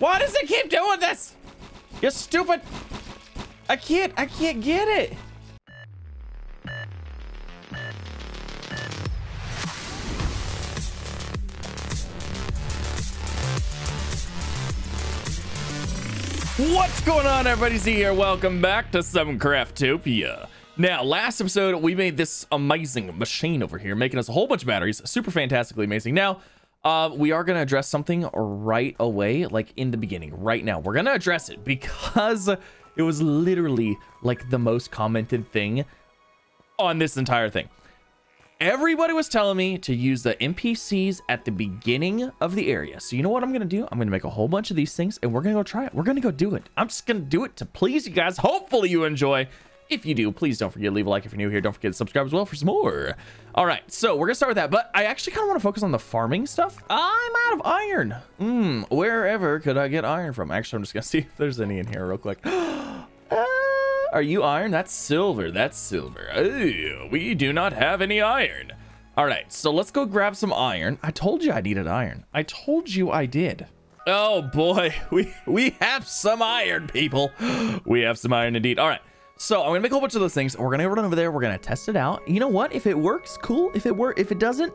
Why does it keep doing this? You're stupid. I can't get it. What's going on, everybody? Z here. Welcome back to some Craftopia. Now, last episode, we made this amazing machine over here, making us a whole bunch of batteries. Super fantastically amazing. Now, we are going to address something right away, like in the beginning, right now. We're going to address it because it was literally like the most commented thing on this entire thing. Everybody was telling me to use the NPCs at the beginning of the area. So you know what I'm going to do? I'm going to make a whole bunch of these things and we're going to go try it. We're going to go do it. I'm just going to do it to please you guys. Hopefully you enjoy. If you do, please don't forget to leave a like. If you're new here, don't forget to subscribe as well for some more. All right, so we're going to start with that. But I actually kind of want to focus on the farming stuff. I'm out of iron. Wherever could I get iron from? Actually, I'm just going to see if there's any in here real quick. Are you iron? That's silver. That's silver. Ew, we do not have any iron. All right, so let's go grab some iron. I told you I needed iron. I told you I did. Oh boy, we have some iron, people. We have some iron indeed. All right, so I'm gonna make a whole bunch of those things. We're gonna run over there. We're gonna test it out. You know what? If it works, cool. If it doesn't,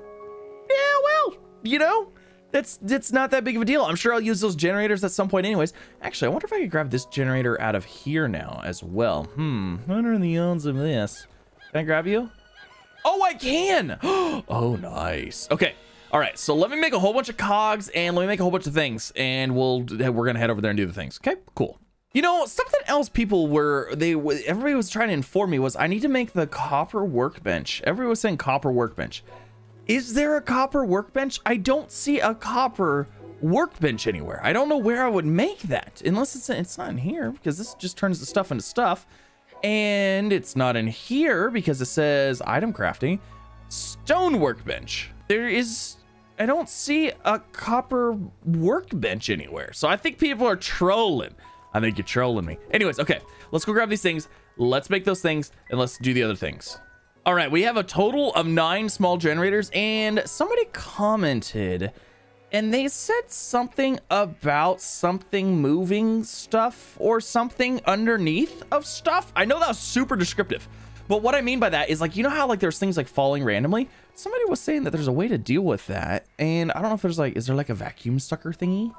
yeah, well, you know, that's not that big of a deal. I'm sure I'll use those generators at some point anyways. Actually, I wonder if I could grab this generator out of here now as well. What are the odds of this? Can I grab you? Oh, I can. Oh, nice. Okay. All right. So let me make a whole bunch of cogs and let me make a whole bunch of things and we're going to head over there and do the things. Okay, cool. You know, something else people were, everybody was trying to inform me was I need to make the copper workbench. Everybody was saying copper workbench. Is there a copper workbench? I don't see a copper workbench anywhere. I don't know where I would make that unless it's not in here because this just turns the stuff into stuff. And it's not in here because it says item crafting, stone workbench. I don't see a copper workbench anywhere. So I think people are trolling. I think you're trolling me. Anyways, okay, let's go grab these things. Let's make those things and let's do the other things. All right, we have a total of 9 small generators and somebody commented and they said something about something moving stuff or something underneath of stuff. I know that was super descriptive, but what I mean by that is like, you know how like there's things like falling randomly? Somebody was saying that there's a way to deal with that. And I don't know if there's like, is there like a vacuum sucker thingy?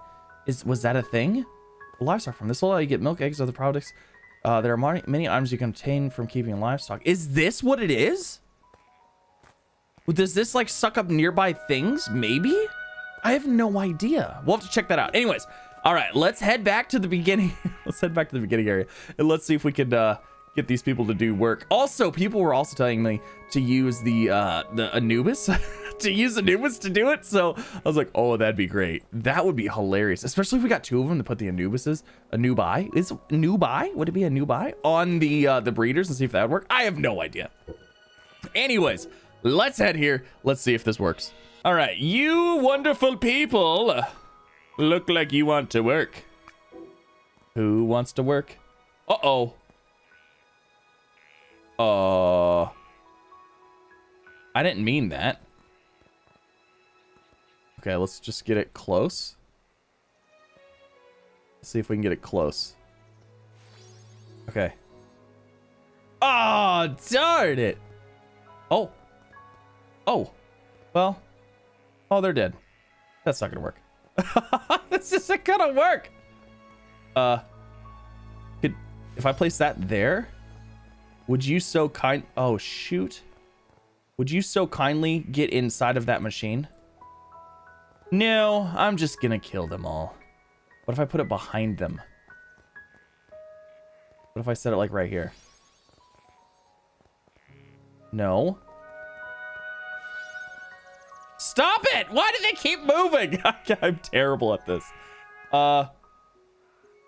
Was that a thing? Livestock from this will allow you to get milk, eggs, other products. There are many items you can obtain from keeping livestock. Is this what it is? Does this like suck up nearby things? Maybe? I have no idea. We'll have to check that out. Anyways, all right, let's head back to the beginning. Let's head back to the beginning area and let's see if we could get these people to do work. Also, people were also telling me to use the Anubis, to use Anubis to do it. So I was like, oh, that'd be great. That would be hilarious, especially if we got 2 of them to put the Anubises, Anubi, would it be Anubi on the breeders and see if that would work? I have no idea. Anyways, let's head here. Let's see if this works. All right, you wonderful people look like you want to work. Who wants to work? Uh-oh. I didn't mean that. Okay, let's just get it close. Let's see if we can get it close. Okay. Oh, darn it. Oh. Oh. Well. Oh, they're dead. That's not gonna work. This isn't gonna work. If I place that there? Would you so kind... Oh, shoot. Would you so kindly get inside of that machine? No, I'm just gonna kill them all. What if I put it behind them? What if I set it like right here? No. Stop it! Why do they keep moving? I'm terrible at this.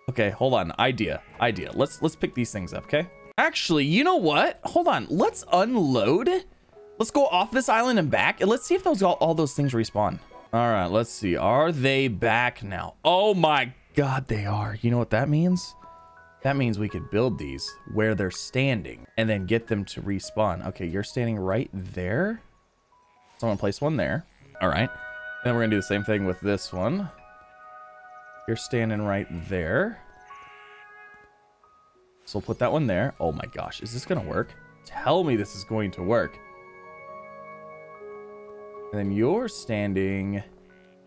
Okay, hold on. Idea. Let's pick these things up, okay? Actually, you know what? Hold on. Let's unload. Let's go off this island and back. And let's see if those all those things respawn. All right, let's see. Are they back now? Oh my God, they are. You know what that means? That means we could build these where they're standing and then get them to respawn. Okay, you're standing right there. So I'm gonna place one there. All right. And then we're gonna do the same thing with this one. You're standing right there. So we'll put that one there. Oh my gosh, is this going to work? Tell me this is going to work. And then you're standing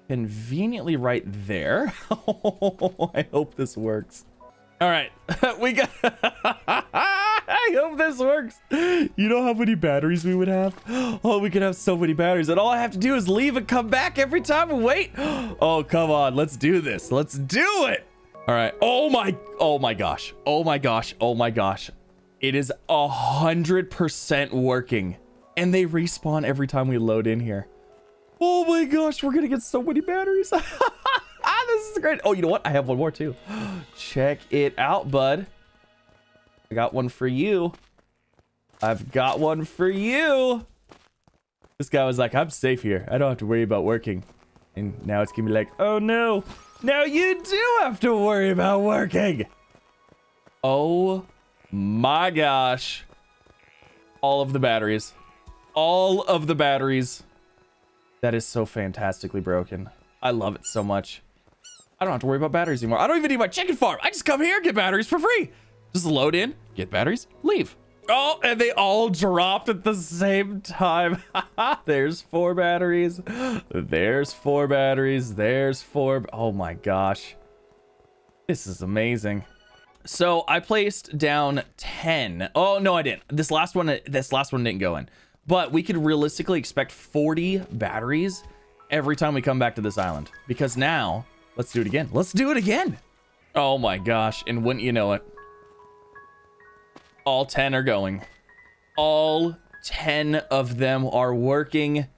conveniently right there. I hope this works. All right, we got... I hope this works. You know how many batteries we would have? Oh, we could have so many batteries. And all I have to do is leave and come back every time and wait. Oh, come on. Let's do this. Let's do it. All right. Oh my gosh. Oh my gosh. Oh my gosh. It is 100% working. And they respawn every time we load in here. Oh my gosh. We're going to get so many batteries. This is great. Oh, you know what? I have one more too. Check it out, bud. I got one for you. I've got one for you. This guy was like, I'm safe here. I don't have to worry about working. And now it's gonna be like, oh no. Now you do have to worry about working. Oh my gosh. All of the batteries. All of the batteries. That is so fantastically broken. I love it so much. I don't have to worry about batteries anymore. I don't even need my chicken farm. I just come here and get batteries for free. Just load in, get batteries, leave. Oh, and they all dropped at the same time. There's four batteries. There's four batteries. There's four. Oh my gosh. This is amazing. So I placed down 10. Oh, no, I didn't. This last one didn't go in. But we could realistically expect 40 batteries every time we come back to this island. Because now, let's do it again. Let's do it again. Oh my gosh. And wouldn't you know it? All 10 are going. All 10 of them are working.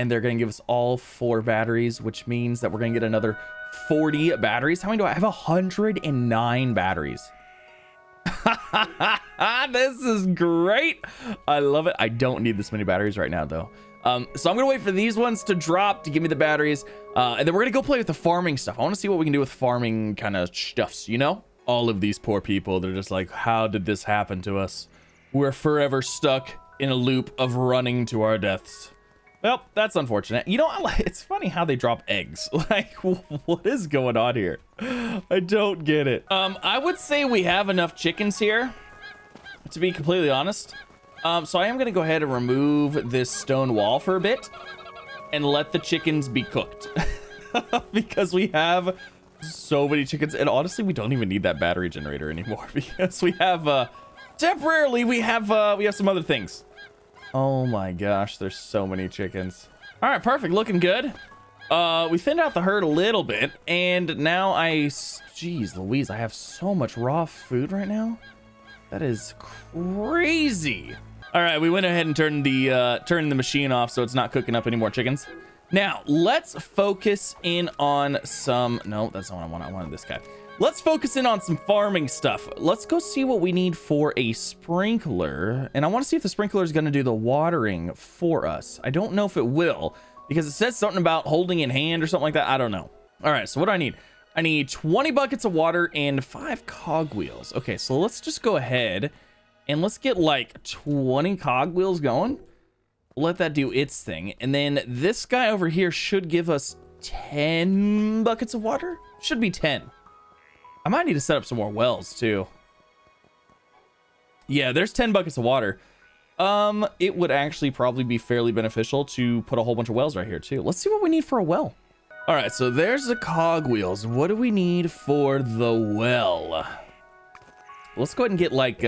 And they're going to give us all 4 batteries, which means that we're going to get another 40 batteries. How many do I have? 109 batteries. This is great. I love it. I don't need this many batteries right now, though. So I'm going to wait for these ones to drop to give me the batteries. And then we're going to go play with the farming stuff. I want to see what we can do with farming kind of stuffs, you know? All of these poor people, they're just like, how did this happen to us? We're forever stuck in a loop of running to our deaths. Well, that's unfortunate. You know, it's funny how they drop eggs. Like, what is going on here? I don't get it. I would say we have enough chickens here, to be completely honest. So I am going to go ahead and remove this stone wall for a bit and let the chickens be cooked. Because we have... so many chickens, and honestly we don't even need that battery generator anymore because we have temporarily we have some other things. Oh my gosh, there's so many chickens. All right, perfect, looking good. We thinned out the herd a little bit, and now geez Louise, I have so much raw food right now. That is crazy. All right, we went ahead and turned the machine off so it's not cooking up any more chickens. Now, let's focus in on some... No, that's not what I want. I wanted this guy. Let's focus in on some farming stuff. Let's go see what we need for a sprinkler. And I want to see if the sprinkler is going to do the watering for us. I don't know if it will, because it says something about holding in hand or something like that. I don't know. All right, so what do I need? I need 20 buckets of water and 5 cogwheels. Okay, so let's just go ahead and let's get like 20 cogwheels going. Let that do its thing, and then this guy over here should give us 10 buckets of water. Should be 10. I might need to set up some more wells too. Yeah, there's 10 buckets of water. It would actually probably be fairly beneficial to put a whole bunch of wells right here too. Let's see what we need for a well. All right, so there's the cogwheels. What do we need for the well? Let's go ahead and get like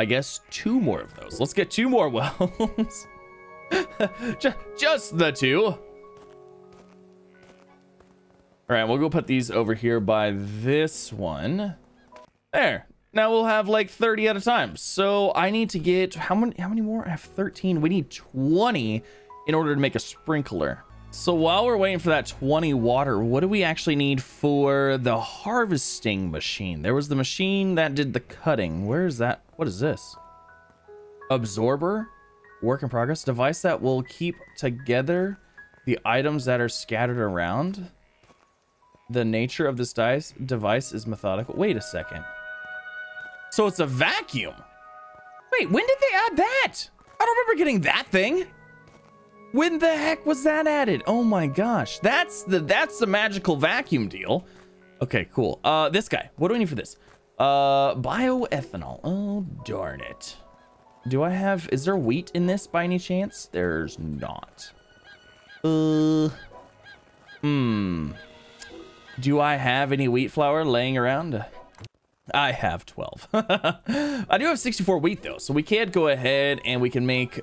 I guess 2 more of those. Let's get 2 more wells. Just the 2. All right, we'll go put these over here by this one. There. Now we'll have like 30 at a time. So I need to get how many more? I have 13. We need 20 in order to make a sprinkler. So while we're waiting for that 20 water, what do we actually need for the harvesting machine? There was the machine that did the cutting. Where is that? What is this? Absorber, work in progress, device that will keep together the items that are scattered around. The nature of this device is methodical. Wait a second. So it's a vacuum. Wait, when did they add that? I don't remember getting that thing. When the heck was that added? Oh my gosh. That's the magical vacuum deal. Okay, cool. This guy. What do I need for this? Bioethanol. Oh, darn it. Is there wheat in this by any chance? There's not. Do I have any wheat flour laying around? I have 12. I do have 64 wheat though, so we can go ahead and we can make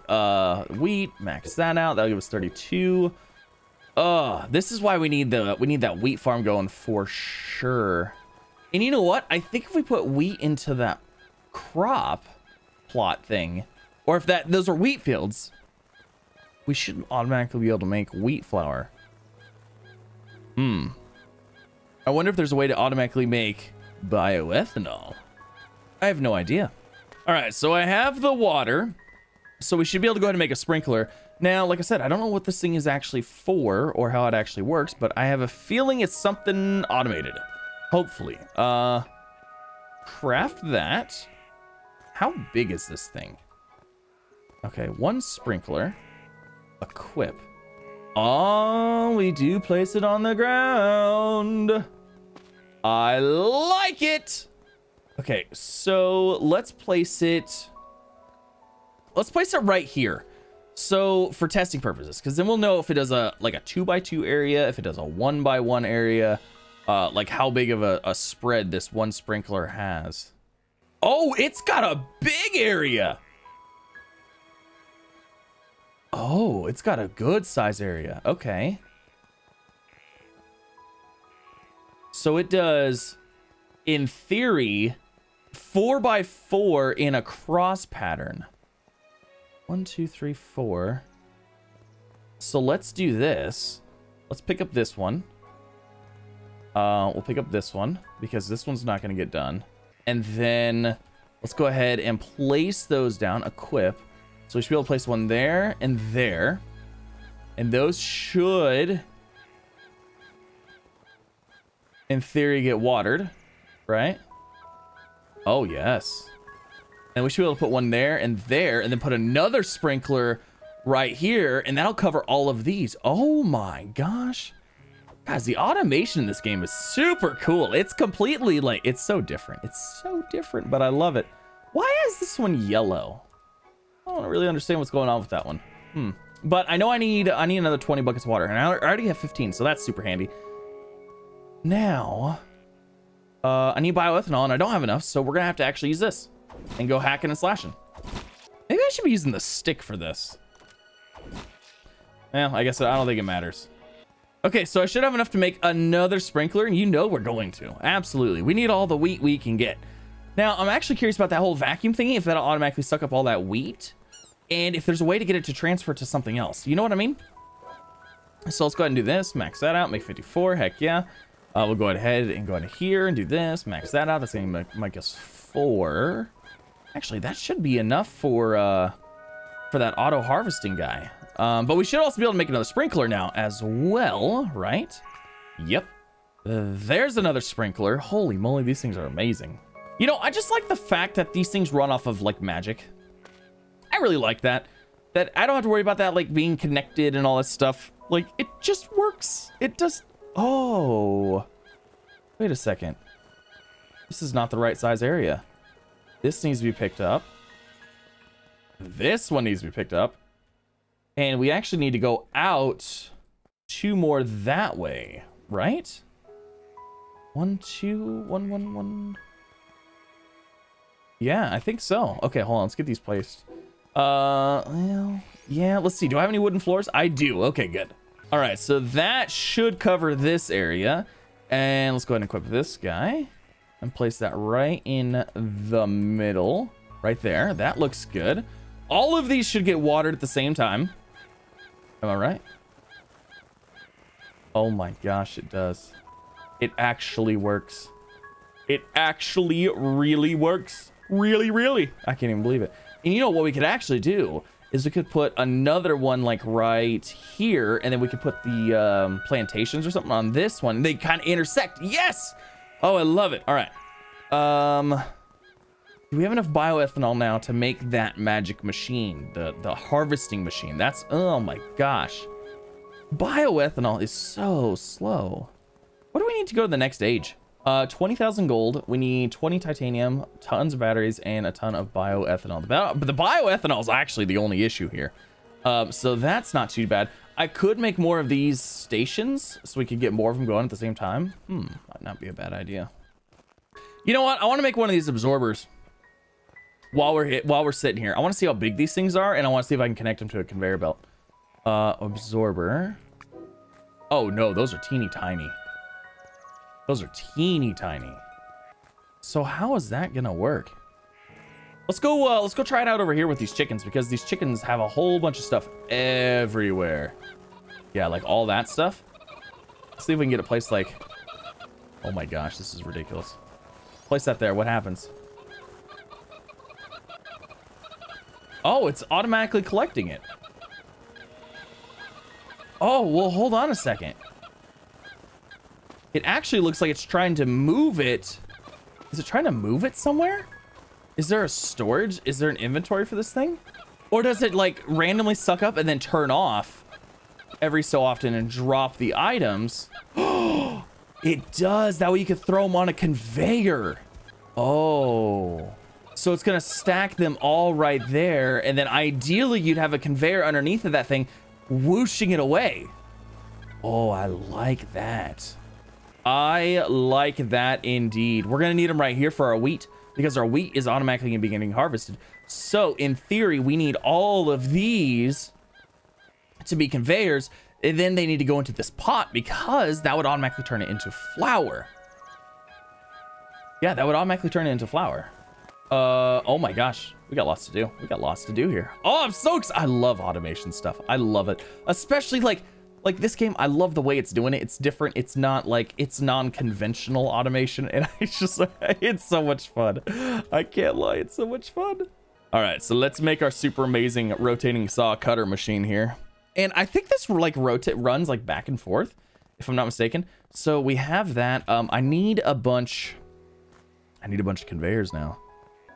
wheat, max that out. That'll give us 32. This is why we need that wheat farm going for sure. And you know what? I think if we put wheat into that crop plot thing, or if those are wheat fields, we should automatically be able to make wheat flour. I wonder if there's a way to automatically make bioethanol. I have no idea. All right, so I have the water, so we should be able to go ahead and make a sprinkler. Now, like I said, I don't know what this thing is actually for or how it actually works, but I have a feeling it's something automated, hopefully. Craft that. How big is this thing? Okay, one sprinkler. Equip. Oh, we do place it on the ground. I like it. Okay, so let's place it right here, so for testing purposes, because then we'll know if it does a 2x2 area, if it does a 1x1 area, like how big of a spread this one sprinkler has. Oh, it's got a big area. Oh, it's got a good size area. Okay. So it does, in theory, 4x4 in a cross pattern. 1, 2, 3, 4. So let's do this. Let's pick up this one. We'll pick up this one because this one's not going to get done. And then let's go ahead and place those down. Equip. So we should be able to place one there and there. And those should, in theory, get watered, right? Oh, yes. And we should be able to put one there and then put another sprinkler right here. And that'll cover all of these. Oh my gosh. Guys, the automation in this game is super cool. It's completely it's so different. It's so different, but I love it. Why is this one yellow? I don't really understand what's going on with that one. But I know I need another 20 buckets of water, and I already have 15, so that's super handy. Now, I need bioethanol, and I don't have enough, so we're gonna have to actually use this and go hacking and slashing. Maybe I should be using the stick for this. Well, I guess I don't think it matters. Okay, so I should have enough to make another sprinkler, and you know we're going to. Absolutely, we need all the wheat we can get. Now, I'm actually curious about that whole vacuum thingy, if that'll automatically suck up all that wheat, and if there's a way to get it to transfer to something else. You know what I mean? So let's go ahead and do this, max that out, make 54, heck yeah. We'll go ahead and go into here and do this, max that out. That's going to make us 4. Actually, that should be enough for that auto-harvesting guy. But we should also be able to make another sprinkler now as well, right? Yep. There's another sprinkler. Holy moly, these things are amazing. You know, I just like the fact that these things run off of, magic. I really like that. That I don't have to worry about that, being connected and all that stuff. It just works. It does. Oh. Wait a second. This is not the right size area. This needs to be picked up. This one needs to be picked up. And we actually need to go out 2 more that way, right? 1, 2, 1, 1, 1... Yeah, I think so. Okay, hold on. Let's get these placed. Well, yeah, let's see. Do I have any wooden floors? I do. Okay, good. All right, so that should cover this area. And let's go ahead and equip this guy and place that right in the middle. Right there. That looks good. All of these should get watered at the same time. Am I right? Oh my gosh, it does. It actually works. It actually really works. Really, I can't even believe it. And you know what we could actually do is we could put another one right here, and then we could put the plantations or something on this one. They kind of intersect. Yes. Oh, I love it. All right. Do we have enough bioethanol now to make that magic machine, the harvesting machine? That's, oh my gosh. Bioethanol is so slow. What do we need to go to the next age? 20,000 gold. We need 20 titanium, tons of batteries, and a ton of bioethanol. But the bioethanol is actually the only issue here. So that's not too bad. I could make more of these stations so we could get more of them going at the same time. Might not be a bad idea. You know what? I want to make one of these absorbers while we're sitting here. I want to see how big these things are, and I want to see if I can connect them to a conveyor belt. Absorber. Oh no, those are teeny tiny. Those are teeny tiny. So how is that gonna work? Let's go try it out over here with these chickens, because these chickens have a whole bunch of stuff everywhere. Yeah, like all that stuff. Let's see if we can get a place like, oh my gosh, this is ridiculous. Place that there, what happens? Oh, it's automatically collecting it. Oh, well, hold on a second. It actually looks like it's trying to move it. Is it trying to move it somewhere? Is there a storage? Is there an inventory for this thing? Or does it like randomly suck up and then turn off every so often and drop the items? Oh, it does. That way you can throw them on a conveyor. Oh, so it's going to stack them all right there. And then ideally you'd have a conveyor underneath of that thing, whooshing it away. Oh, I like that. I like that indeed. We're going to need them right here for our wheat, because our wheat is automatically going to be getting harvested. So in theory, we need all of these to be conveyors, and then they need to go into this pot, because that would automatically turn it into flour. Yeah, that would automatically turn it into flour. Oh my gosh, we got lots to do. We got lots to do here. Oh, I'm so excited. I love automation stuff. I love it. Especially like this game, I love the way it's doing it. It's different. It's not like, it's non-conventional automation. And it's just, it's so much fun. I can't lie. It's so much fun. All right, so let's make our super amazing rotating saw cutter machine here. And I think this like runs like back and forth, if I'm not mistaken. So we have that. I need a bunch of conveyors now.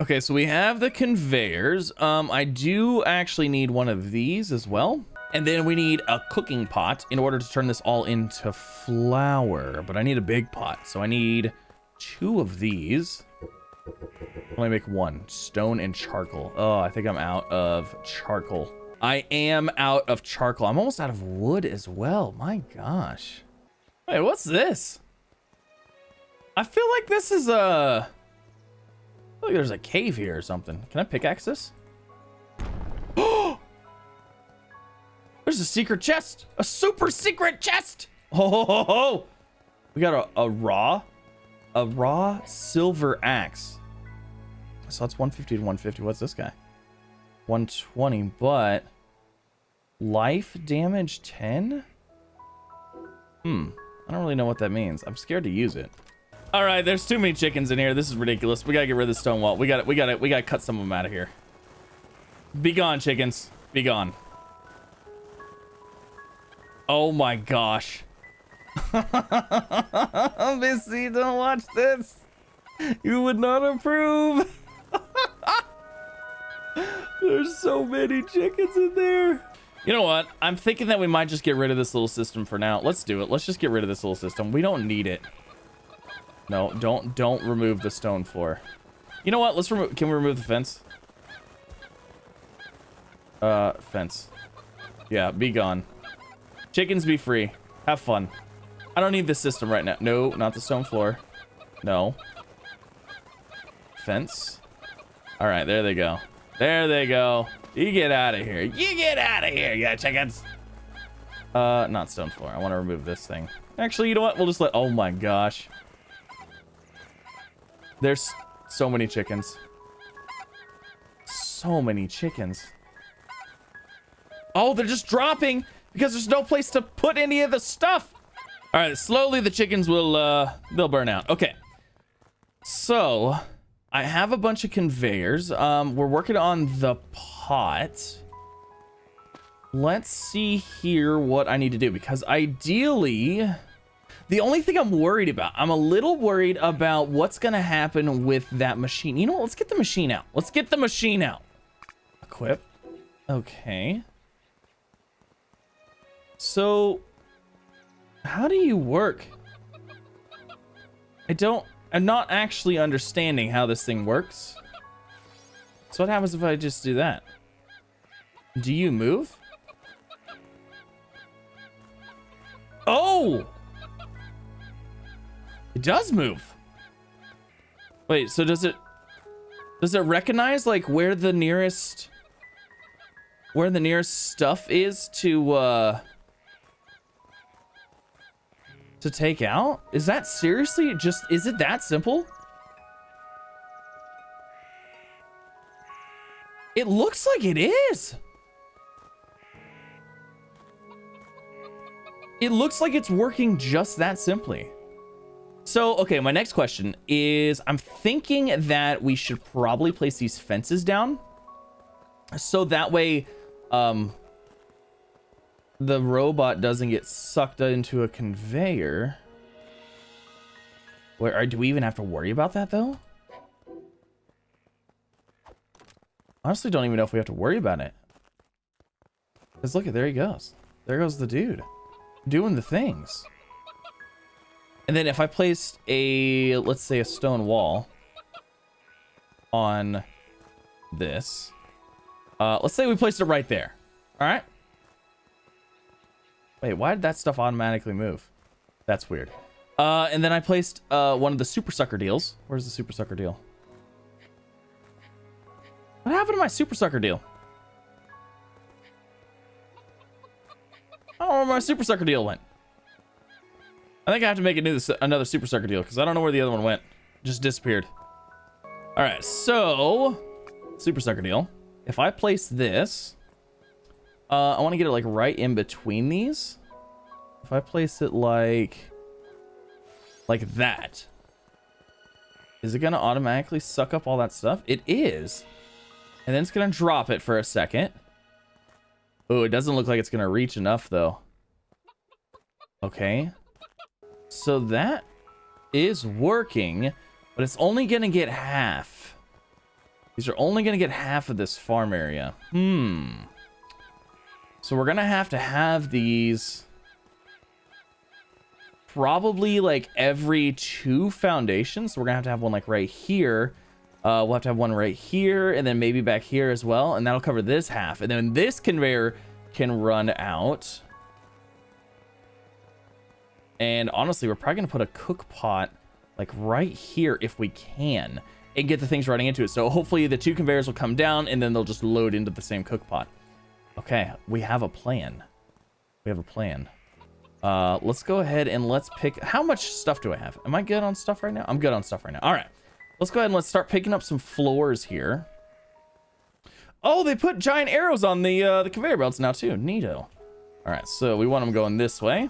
Okay, so we have the conveyors. I do actually need one of these as well. And then we need a cooking pot in order to turn this all into flour. But I need a big pot. So I need two of these. Let me make one. Stone and charcoal. Oh, I think I'm out of charcoal. I am out of charcoal. I'm almost out of wood as well. My gosh. Wait, what's this? I feel like this is a... Look, there's a cave here or something. Can I pickaxe this? Oh! There's a secret chest! A super secret chest! Oh, ho, ho, ho. We got a raw silver axe. So that's 150 to 150. What's this guy? 120, but life damage 10? I don't really know what that means. I'm scared to use it. All right, there's too many chickens in here. This is ridiculous. We gotta get rid of the stone wall. We gotta cut some of them out of here. Be gone, chickens. Be gone. Oh my gosh. Missy, don't watch this. You would not approve. There's so many chickens in there. You know what? I'm thinking that we might just get rid of this little system for now. Let's do it. Let's just get rid of this little system. We don't need it. No, don't remove the stone floor. You know what? Let's remove. Can we remove the fence? Fence. Yeah, be gone. Chickens, be free. Have fun. I don't need this system right now. No, not the stone floor. No. Fence. All right, there they go. There they go. You get out of here. You get out of here, you chickens. Not stone floor. I want to remove this thing. Actually, you know what? We'll just let. Oh my gosh. There's so many chickens. So many chickens. Oh, they're just dropping because there's no place to put any of the stuff. All right, slowly the chickens will, they'll burn out. Okay. So I have a bunch of conveyors. We're working on the pot. Let's see here what I need to do, because ideally... The only thing I'm worried about, I'm a little worried about what's going to happen with that machine. You know what? Let's get the machine out. Let's get the machine out. Equip. Okay. So, how do you work? I'm not actually understanding how this thing works. So what happens if I just do that? Do you move? Oh! It does move. Wait, so does it recognize like where the nearest stuff is to take out? Is that seriously just, is it that simple? It looks like it is. It looks like it's working just that simply. So, okay, my next question is, I'm thinking that we should probably place these fences down. So that way, the robot doesn't get sucked into a conveyor. Wait, do we even have to worry about that, though? Honestly, don't even know if we have to worry about it. Because look, there he goes. There goes the dude. Doing the things. And then if I placed a, let's say, a stone wall on this, let's say we placed it right there. All right. Wait, why did that stuff automatically move? That's weird. And then I placed one of the super sucker deals. Where's the super sucker deal? What happened to my super sucker deal? I don't know where my super sucker deal went. I think I have to make another super sucker deal because I don't know where the other one went. It just disappeared. All right, so super sucker deal. If I place this, I want to get it like right in between these. If I place it like that, is it gonna automatically suck up all that stuff? It is, and then it's gonna drop it for a second. Oh, it doesn't look like it's gonna reach enough though. Okay. So that is working, but it's only gonna get half. These are only gonna get half of this farm area. So we're gonna have to have these probably like every 2 foundations. So we're gonna have to have one like right here. We'll have to have one right here and then maybe back here as well. And that'll cover this half. And then this conveyor can run out. And honestly, we're probably going to put a cook pot like right here if we can and get the things running into it. So hopefully the 2 conveyors will come down and then they'll just load into the same cook pot. Okay, we have a plan. We have a plan. Let's go ahead and let's pick. How much stuff do I have? Am I good on stuff right now? I'm good on stuff right now. All right, let's go ahead and let's start picking up some floors here. Oh, they put giant arrows on the conveyor belts now too. Neato. All right, so we want them going this way.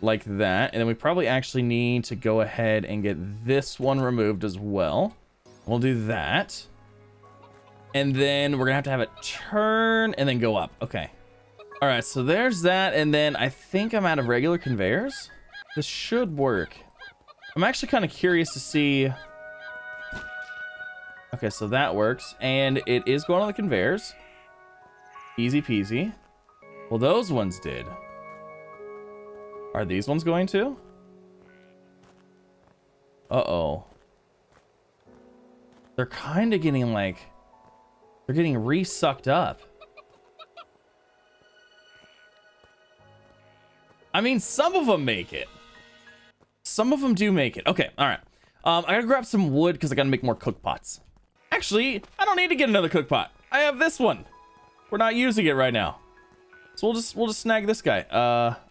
Like that, and then we probably actually need to go ahead and get this one removed as well. We'll do that, and then we're gonna have to have it turn and then go up. Okay, all right, so there's that, and then I think I'm out of regular conveyors. This should work. I'm actually kind of curious to see. Okay, so that works, and it is going on the conveyors. Easy peasy. Well, those ones did. Are these ones going to? Uh-oh. They're kind of getting like... They're getting re-sucked up. I mean, some of them make it. Some of them do make it. Okay, all right. I gotta grab some wood because I gotta make more cook pots. Actually, I don't need to get another cook pot. I have this one. We're not using it right now. So we'll just snag this guy.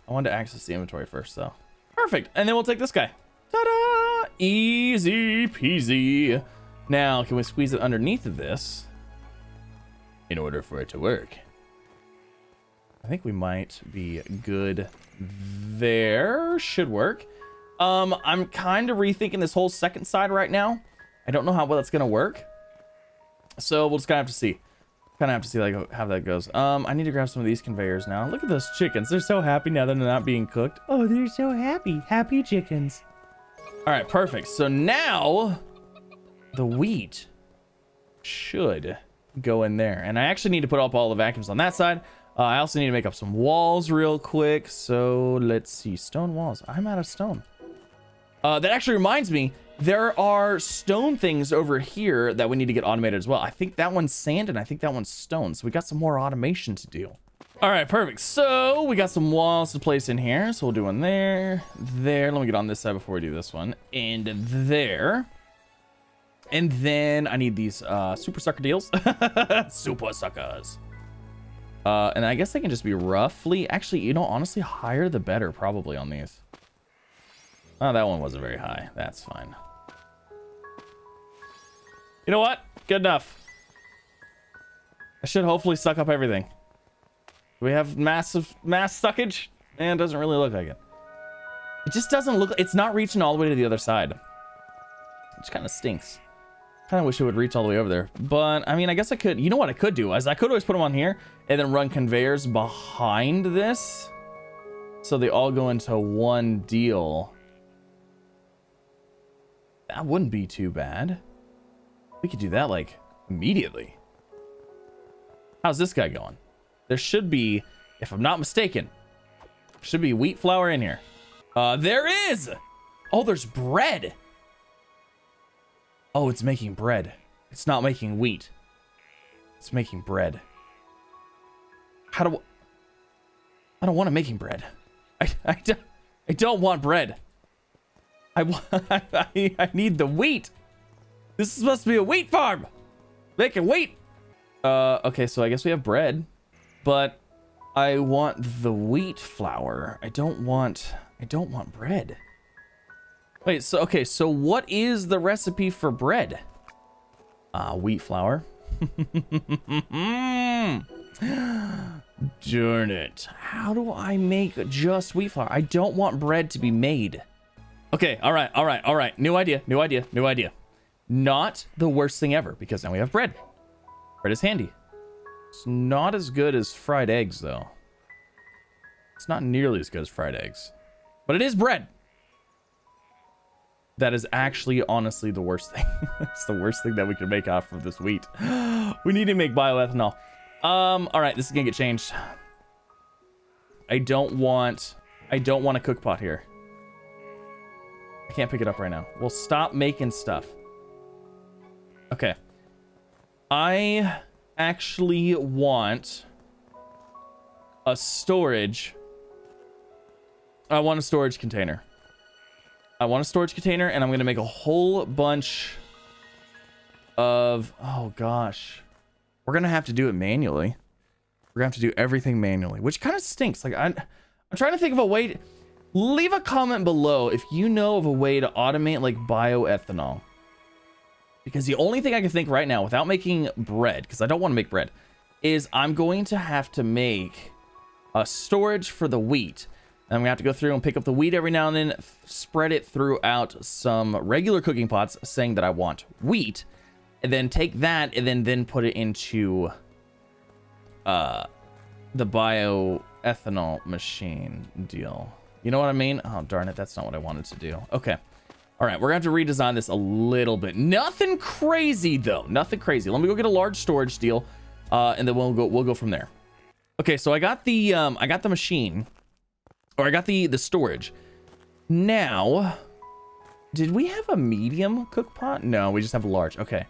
I wanted to access the inventory first though. Perfect. And then we'll take this guy. Ta-da! Easy peasy. Now, can we squeeze it underneath of this in order for it to work? I think we might be good there. Should work. I'm kind of rethinking this whole second side right now. I don't know how well that's going to work. So we'll just kind of have to see. Kind of have to see like how that goes. I need to grab some of these conveyors now. Look at those chickens. They're so happy now that they're not being cooked. Oh, they're so happy. Happy chickens. All right, perfect. So now the wheat should go in there. And I actually need to put up all the vacuums on that side. I also need to make up some walls real quick. So let's see. Stone walls. I'm out of stone. That actually reminds me. There are stone things over here that we need to get automated as well. I think that one's sand and I think that one's stone. So we got some more automation to do. All right, perfect. So we got some walls to place in here. So we'll do one there, there. Let me get on this side before we do this one. And there. And then I need these super sucker deals. Super suckers. And I guess they can just be roughly, actually, you know, honestly, higher the better probably on these. Oh, that one wasn't very high. That's fine. You know what? Good enough. I should hopefully suck up everything. We have mass suckage, and it doesn't really look like it. It just doesn't look. It's not reaching all the way to the other side, which kind of stinks. Kind of wish it would reach all the way over there, but I mean, I guess I could. You know what I could do is I could always put them on here and then run conveyors behind this, so they all go into one deal. That wouldn't be too bad. We could do that like immediately. How's this guy going? There should be, if I'm not mistaken, should be wheat flour in here. There is. Oh, there's bread. Oh, it's making bread. It's not making wheat. It's making bread. How do I don't want to making bread. I don't want bread. I need the wheat. This is supposed to be a wheat farm. Making wheat. Okay, so I guess we have bread, but I want the wheat flour. I don't want bread. Wait, so okay, so what is the recipe for bread? Wheat flour. Darn it. How do I make just wheat flour? I don't want bread to be made. Okay, all right. New idea. Not the worst thing ever, because now we have bread. Bread is handy. It's not as good as fried eggs, though. It's not nearly as good as fried eggs, but it is bread. That is actually, honestly, the worst thing. It's the worst thing that we can make off of this wheat. We need to make bioethanol. All right, this is gonna get changed. I don't want a cook pot here. I can't pick it up right now. We'll stop making stuff. Okay. I actually want a storage. I want a storage container. I want a storage container, and I'm going to make a whole bunch of... Oh, gosh. We're going to have to do it manually. We're going to have to do everything manually, which kind of stinks. Like, I'm trying to think of a way... to, leave a comment below if you know of a way to automate like bioethanol, because the only thing I can think right now without making bread, because I don't want to make bread, is I'm going to have to make a storage for the wheat. And I'm gonna have to go through and pick up the wheat every now and then, spread it throughout some regular cooking pots saying that I want wheat, and then take that and then put it into the bioethanol machine deal. You know what I mean? Oh, darn it. That's not what I wanted to do. Okay. All right. We're going to have to redesign this a little bit. Nothing crazy, though. Nothing crazy. Let me go get a large storage deal, and then we'll go from there. Okay. So I got the machine, or I got the storage. Now, did we have a medium cook pot? No, we just have a large. Okay.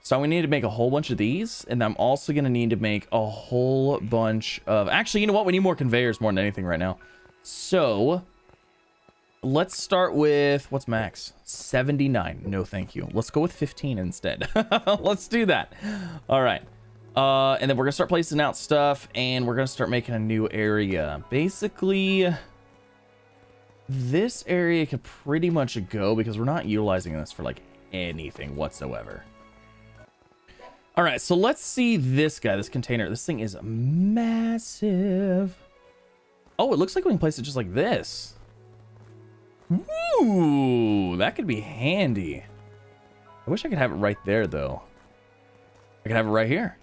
So we need to make a whole bunch of these, and I'm also going to need to make a whole bunch of... Actually, you know what? We need more conveyors more than anything right now. So let's start with, what's max? 79. No, thank you. Let's go with 15 instead. Let's do that. All right. And then we're gonna start placing out stuff, and we're gonna start making a new area. Basically, this area could pretty much go, because we're not utilizing this for like anything whatsoever. All right. So let's see this guy, this container. This thing is massive. Oh, it looks like we can place it just like this. Ooh, that could be handy. I wish I could have it right there, though. I could have it right here.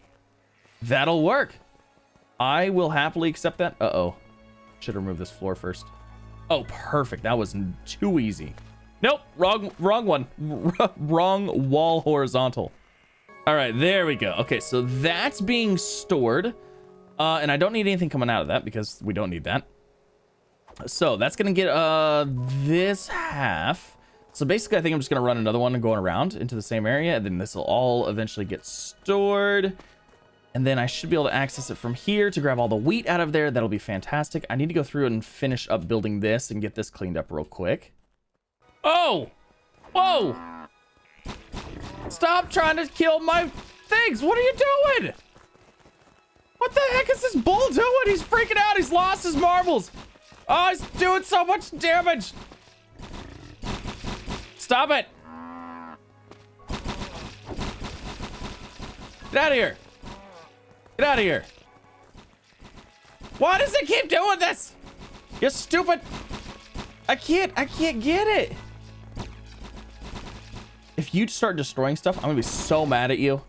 That'll work. I will happily accept that. Uh-oh. Should remove this floor first. Oh, perfect. That was too easy. Nope. Wrong one. Wrong wall horizontal. All right. There we go. Okay. So that's being stored. And I don't need anything coming out of that because we don't need that. So that's going to get this half. So basically, I think I'm just going to run another one and going around into the same area. And then this will all eventually get stored. And then I should be able to access it from here to grab all the wheat out of there. That'll be fantastic. I need to go through and finish up building this and get this cleaned up real quick. Oh! Whoa! Stop trying to kill my things! What are you doing? What the heck is this bull doing? He's freaking out. He's lost his marbles. Oh, he's doing so much damage. Stop it. Get out of here. Get out of here. Why does it keep doing this? You're stupid. I can't get it. If you start destroying stuff, I'm gonna be so mad at you.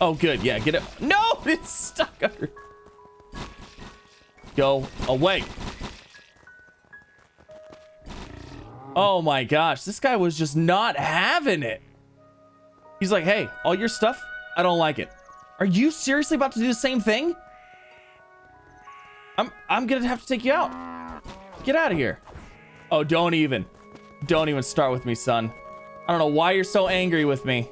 Oh, good. Yeah, get it. No, it's stuck under. Go away. Oh my gosh. This guy was just not having it. He's like, hey, all your stuff, I don't like it. Are you seriously about to do the same thing? I'm gonna have to take you out. Get out of here. Oh, don't even start with me, son. I don't know why you're so angry with me.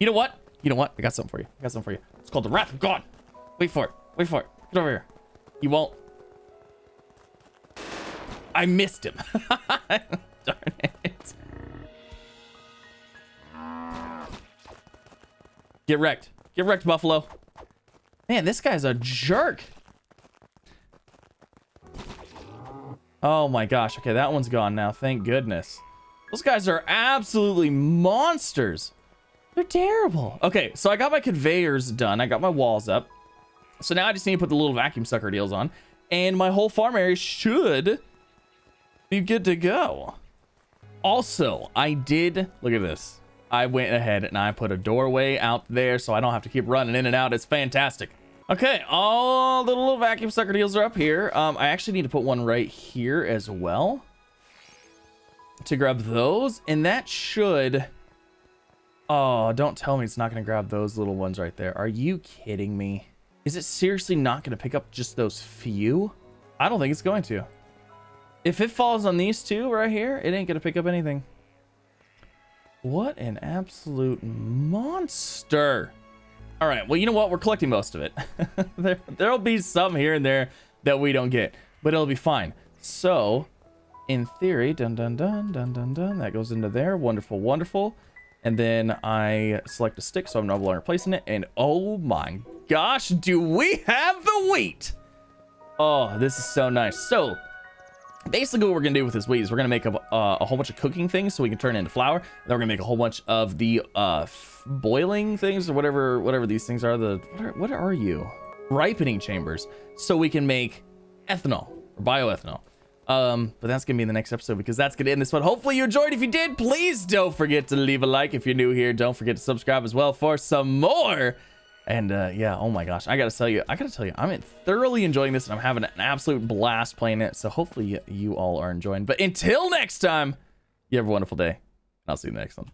You know what? I got something for you. It's called the wrath of God. Wait for it. Get over here. You won't. I missed him. Darn it. Get wrecked, Buffalo. Man, this guy's a jerk. Oh my gosh. Okay, that one's gone now. Thank goodness. Those guys are absolutely monsters. They're terrible. Okay, so I got my conveyors done. I got my walls up. So now I just need to put the little vacuum sucker deals on. And my whole farm area should be good to go. Also, I did... Look at this. I went ahead and I put a doorway out there so I don't have to keep running in and out. It's fantastic. Okay, all the little vacuum sucker deals are up here. I actually need to put one right here as well to grab those. And that should... Oh, don't tell me it's not going to grab those little ones right there. Are you kidding me? Is it seriously not going to pick up just those few? I don't think it's going to. If it falls on these two right here, it ain't going to pick up anything. What an absolute monster. All right. Well, you know what? We're collecting most of it. There'll be some here and there that we don't get, but it'll be fine. So in theory, dun, dun, dun. That goes into there. Wonderful. Wonderful. And then I select a stick, so I'm no longer placing it. And oh my gosh, do we have the wheat? Oh, this is so nice. So basically what we're going to do with this wheat is we're going to make a whole bunch of cooking things so we can turn it into flour. And then we're going to make a whole bunch of the boiling things or whatever these things are. What are you? Ripening chambers. So we can make ethanol or bioethanol. But that's gonna be in the next episode because that's gonna end this one. Hopefully you enjoyed. If you did, please don't forget to leave a like. If you're new here, don't forget to subscribe as well for some more. And yeah, oh my gosh, I gotta tell you, I'm thoroughly enjoying this and I'm having an absolute blast playing it. So hopefully you all are enjoying. But until next time, you have a wonderful day. I'll see you next one.